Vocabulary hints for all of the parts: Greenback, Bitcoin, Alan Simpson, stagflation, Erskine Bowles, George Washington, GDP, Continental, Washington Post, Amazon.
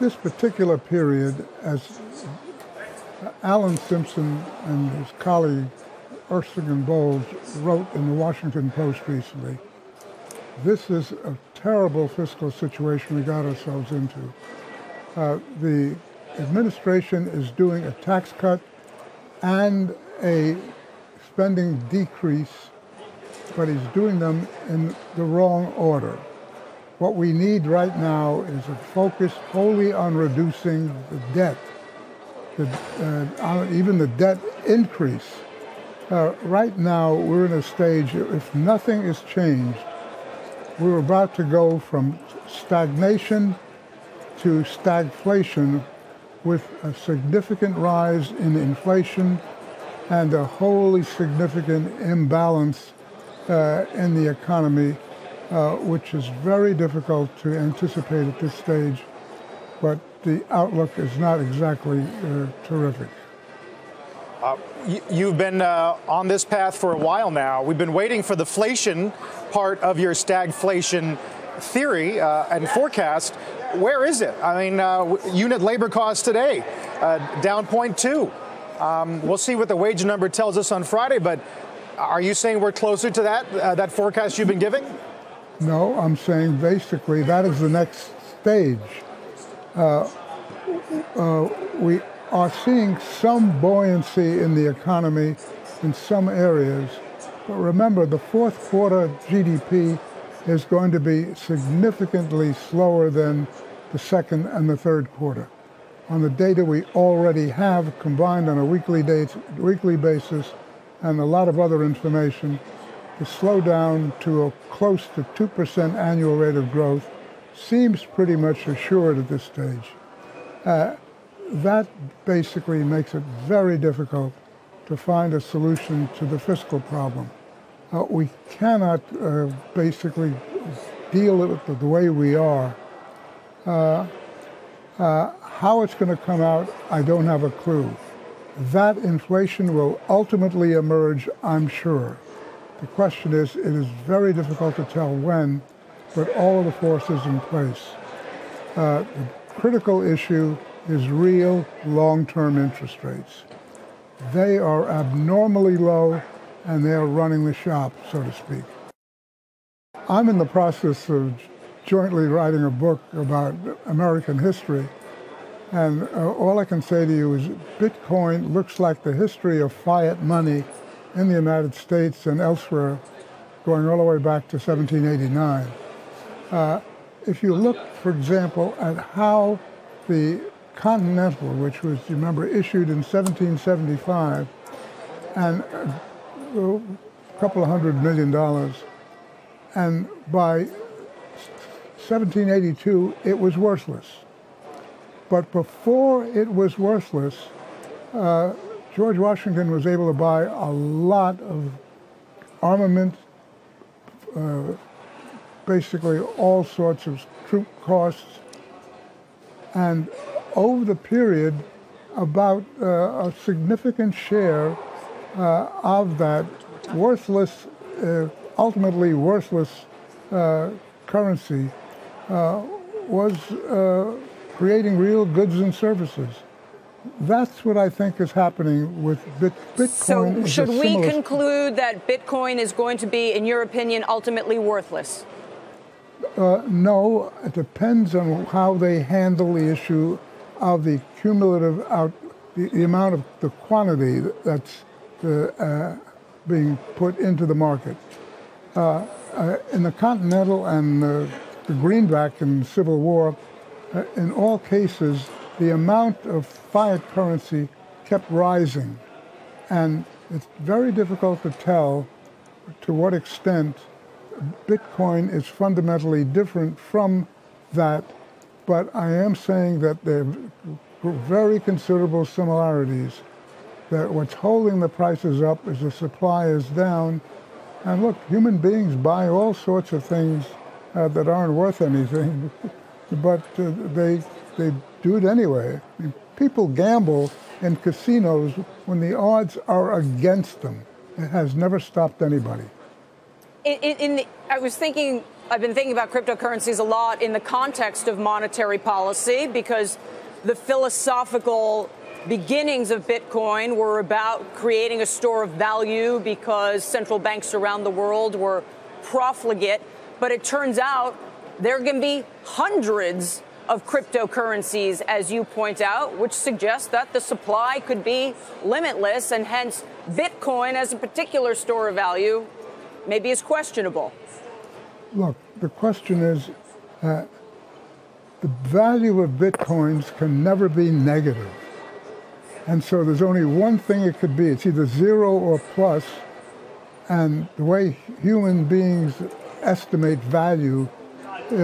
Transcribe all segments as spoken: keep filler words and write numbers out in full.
this particular period, as Alan Simpson and his colleague Erskine Bowles wrote in the Washington Post recently, this is a terrible fiscal situation we got ourselves into. Uh, the administration is doing a tax cut and a spending decrease, but he's doing them in the wrong order. What we need right now is a focus wholly on reducing the debt, the, uh, even the debt increase. Uh, right now, we're in a stage, if nothing is changed, we're about to go from stagnation to stagflation with a significant rise in inflation and a wholly significant imbalance uh, in the economy, uh, which is very difficult to anticipate at this stage, but the outlook is not exactly uh, terrific. Uh, you've been uh, on this path for a while now. We've been waiting for the inflation part of your stagflation theory uh, and forecast. Where is it? I mean, uh, unit labor costs today, uh, down point two. Um, we'll see what the wage number tells us on Friday, but are you saying we're closer to that, uh, that forecast you've been giving? No, I'm saying basically that is the next stage. Uh, uh, we are seeing some buoyancy in the economy in some areas. But remember, the fourth quarter G D P is going to be significantly slower than the second and the third quarter. On the data we already have combined on a weekly, date, weekly basis and a lot of other information, the slowdown to a close to two percent annual rate of growth seems pretty much assured at this stage. Uh, That basically makes it very difficult to find a solution to the fiscal problem. Uh, we cannot uh, basically deal with it the way we are. Uh, uh, how it's going to come out, I don't have a clue. That inflation will ultimately emerge, I'm sure. The question is, it is very difficult to tell when, but all of the forces in place. Uh, the critical issue is real long-term interest rates. They are abnormally low and they are running the shop, so to speak. I'm in the process of jointly writing a book about American history, and uh, all I can say to you is Bitcoin looks like the history of fiat money in the United States and elsewhere, going all the way back to seventeen eighty-nine. Uh, if you look, for example, at how the Continental, which was, you remember, issued in seventeen seventy-five, and a couple of hundred million dollars. And by seventeen eighty-two, it was worthless. But before it was worthless, uh, George Washington was able to buy a lot of armament, uh, basically all sorts of troop costs, and over the period, about uh, a significant share uh, of that worthless, uh, ultimately worthless uh, currency uh, was uh, creating real goods and services. That's what I think is happening with Bit Bitcoin. So should we conclude that Bitcoin is going to be, in your opinion, ultimately worthless? Uh, no, it depends on how they handle the issue of the cumulative out, the, the amount of the quantity that's uh, uh, being put into the market. Uh, uh, in the Continental and uh, the Greenback and Civil War, uh, in all cases, the amount of fiat currency kept rising. And it's very difficult to tell to what extent Bitcoin is fundamentally different from that, but I am saying that there are very considerable similarities, that what's holding the prices up is the supply is down. And look, human beings buy all sorts of things uh, that aren't worth anything, but uh, they, they do it anyway. I mean, people gamble in casinos when the odds are against them. It has never stopped anybody. In, in the, I was thinking I've been thinking about cryptocurrencies a lot in the context of monetary policy, because the philosophical beginnings of Bitcoin were about creating a store of value because central banks around the world were profligate. But it turns out there can be hundreds of cryptocurrencies, as you point out, which suggests that the supply could be limitless, and hence Bitcoin as a particular store of value maybe is questionable. Look, the question is, uh, the value of Bitcoins can never be negative. And so there's only one thing it could be. It's either zero or plus. And the way human beings estimate value, uh,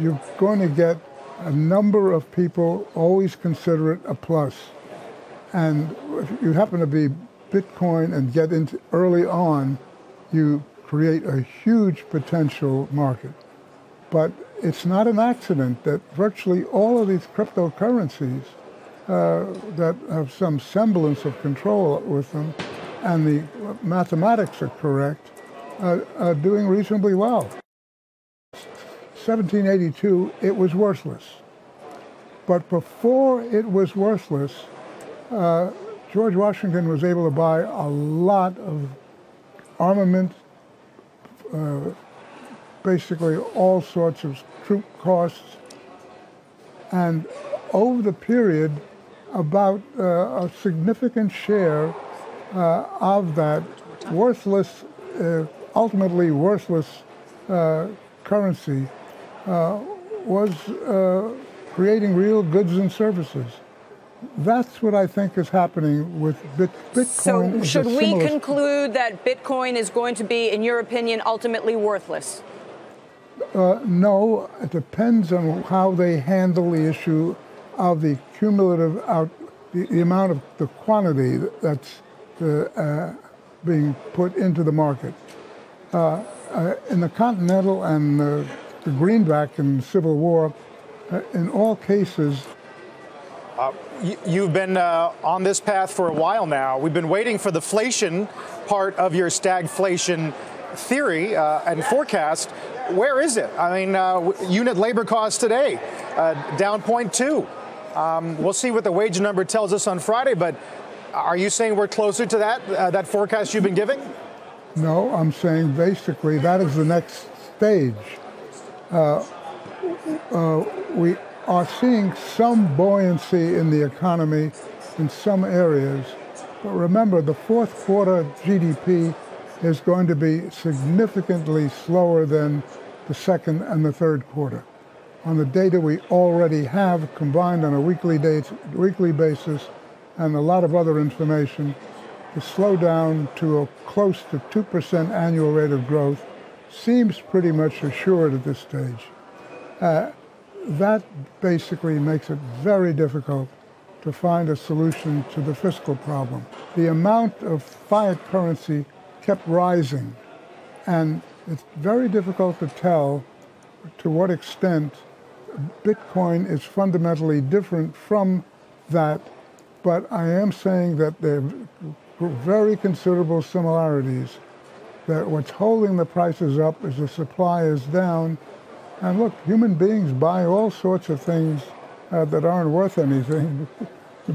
you're going to get a number of people always consider it a plus. And if you happen to be Bitcoin and get into early on, you create a huge potential market. But it's not an accident that virtually all of these cryptocurrencies uh, that have some semblance of control with them, and the mathematics are correct, uh, are doing reasonably well. seventeen eighty-two, it was worthless. But before it was worthless, uh, George Washington was able to buy a lot of armament, Uh, basically all sorts of troop costs. And over the period, about uh, a significant share uh, of that worthless, uh, ultimately worthless uh, currency uh, was uh, creating real goods and services. That's what I think is happening with Bit Bitcoin. So should we conclude that Bitcoin is going to be, in your opinion, ultimately worthless? Uh, no, it depends on how they handle the issue of the cumulative out, the, the amount of the quantity that's uh, uh, being put into the market. Uh, uh, in the Continental and uh, the Greenback and Civil War, uh, in all cases, Uh, you, you've been uh, on this path for a while now. We've been waiting for the deflation part of your stagflation theory uh, and forecast. Where is it? I mean, uh, unit labor costs today, uh, down point two. Um, we'll see what the wage number tells us on Friday, but are you saying we're closer to that, uh, that forecast you've been giving? No, I'm saying basically that is the next stage. Uh, uh, we are seeing some buoyancy in the economy in some areas. But remember, the fourth quarter G D P is going to be significantly slower than the second and the third quarter. On the data we already have combined on a weekly, date, weekly basis and a lot of other information, the slowdown to a close to two percent annual rate of growth seems pretty much assured at this stage. Uh, That basically makes it very difficult to find a solution to the fiscal problem. The amount of fiat currency kept rising, and it's very difficult to tell to what extent Bitcoin is fundamentally different from that, but I am saying that there are very considerable similarities, that what's holding the prices up is the supply is down. And look, human beings buy all sorts of things uh, that aren't worth anything,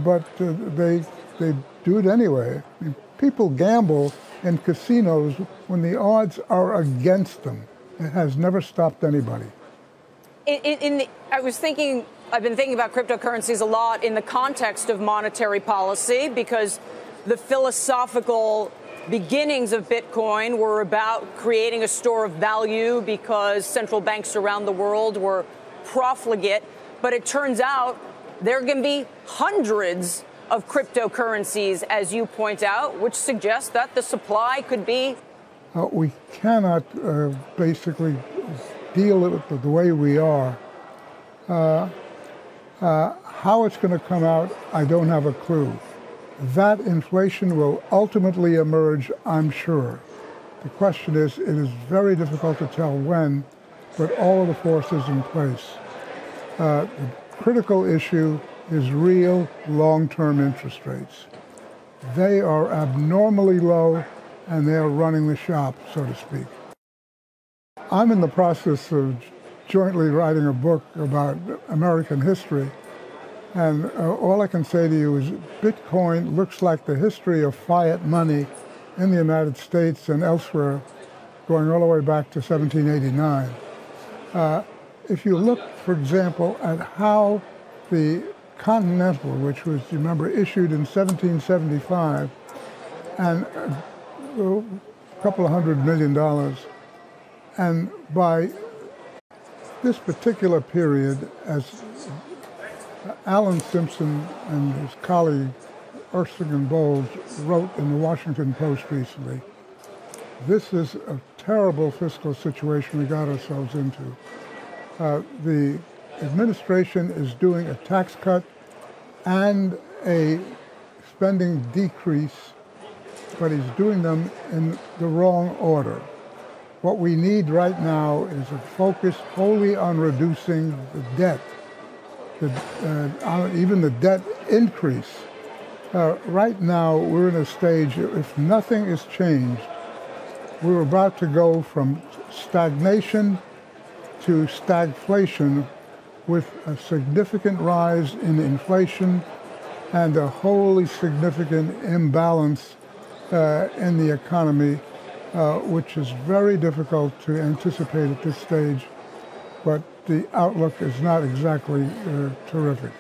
but uh, they, they do it anyway. I mean, people gamble in casinos when the odds are against them. It has never stopped anybody. In, in the, I was thinking, I've been thinking about cryptocurrencies a lot in the context of monetary policy, because the philosophical beginnings of Bitcoin were about creating a store of value because central banks around the world were profligate. But it turns out there can be hundreds of cryptocurrencies, as you point out, which suggests that the supply could be... Uh, we cannot uh, basically deal with it the way we are. Uh, uh, how it's going to come out, I don't have a clue. That inflation will ultimately emerge, I'm sure. The question is, it is very difficult to tell when, but all of the forces in place. Uh, the critical issue is real long-term interest rates. They are abnormally low, and they are running the shop, so to speak. I'm in the process of jointly writing a book about American history. And uh, all I can say to you is Bitcoin looks like the history of fiat money in the United States and elsewhere, going all the way back to seventeen eighty-nine. Uh, if you look, for example, at how the Continental, which was, you remember, issued in seventeen seventy-five, and a couple of hundred million dollars, and by this particular period, as Alan Simpson and his colleague Erskine Bowles wrote in the Washington Post recently, this is a terrible fiscal situation we got ourselves into. Uh, the administration is doing a tax cut and a spending decrease, but he's doing them in the wrong order. What we need right now is a focus wholly on reducing the debt, the, uh, even the debt increase. Uh, right now, we're in a stage, if nothing is changed, we're about to go from stagnation to stagflation with a significant rise in inflation and a wholly significant imbalance uh, in the economy, uh, which is very difficult to anticipate at this stage, but the outlook is not exactly uh, terrific.